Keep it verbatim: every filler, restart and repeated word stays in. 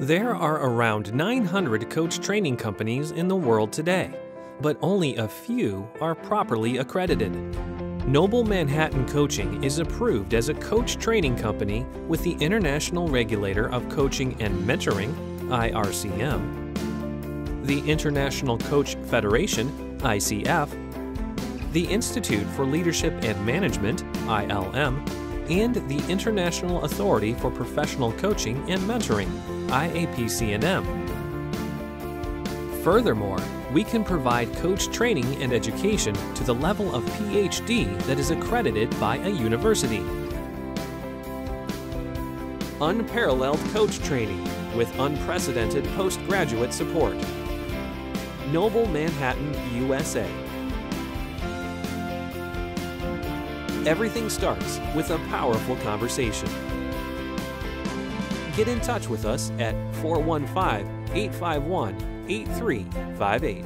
There are around nine hundred coach training companies in the world today, but only a few are properly accredited. Noble Manhattan Coaching is approved as a coach training company with the International Regulator of Coaching and Mentoring, I R C M, the International Coach Federation, I C F, the Institute for Leadership and Management, I L M, and the International Authority for Professional Coaching and Mentoring, I A P C and M. Furthermore, we can provide coach training and education to the level of P H D that is accredited by a university. Unparalleled coach training with unprecedented postgraduate support. Noble Manhattan U S A. Everything starts with a powerful conversation. Get in touch with us at four one five, eight five one, eight three five eight.